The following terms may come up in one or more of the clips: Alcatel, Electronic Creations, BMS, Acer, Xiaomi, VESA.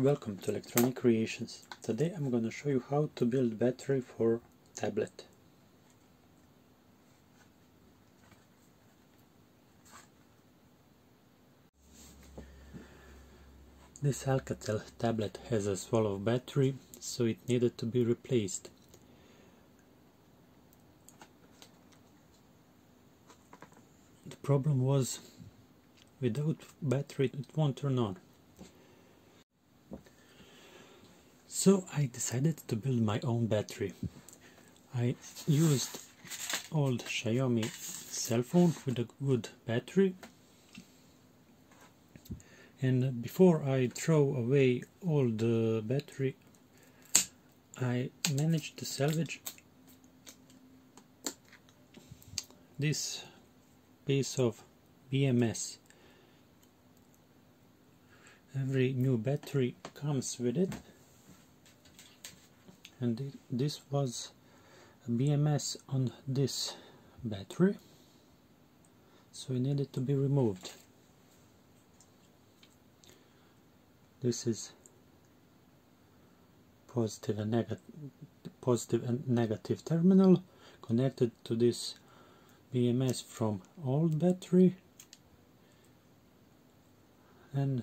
Welcome to Electronic Creations. Today I'm gonna show you how to build battery for tablet. This Alcatel tablet has a swallow battery, so it needed to be replaced. The problem was, without battery it won't turn on. So I decided to build my own battery. I used old Xiaomi cell phone with a good battery. And before I throw away all the battery, I managed to salvage this piece of BMS. Every new battery comes with it. And this was a BMS on this battery, so it needed to be removed. This is positive and negative terminal connected to this BMS from old battery, and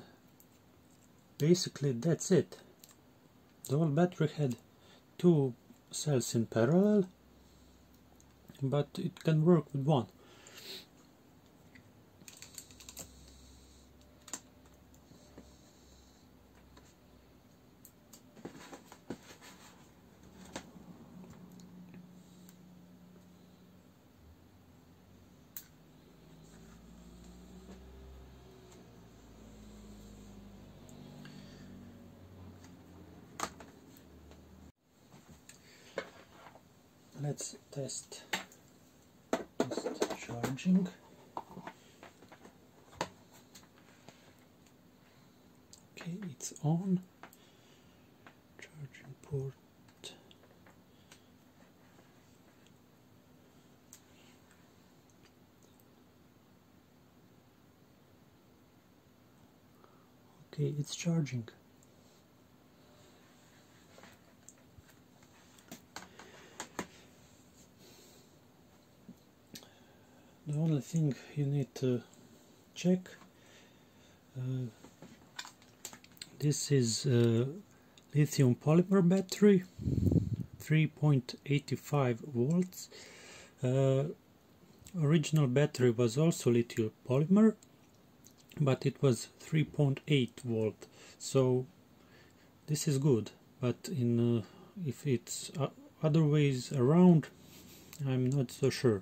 basically that's it. The old battery had two cells in parallel, but it can work with one. Let's test just charging. Okay, it's on. Charging port. Okay, it's charging. The only thing you need to check, this is a lithium polymer battery, 3.85 volts. Original battery was also lithium polymer, but it was 3.8 volt. So this is good, but in if it's other ways around, I'm not so sure.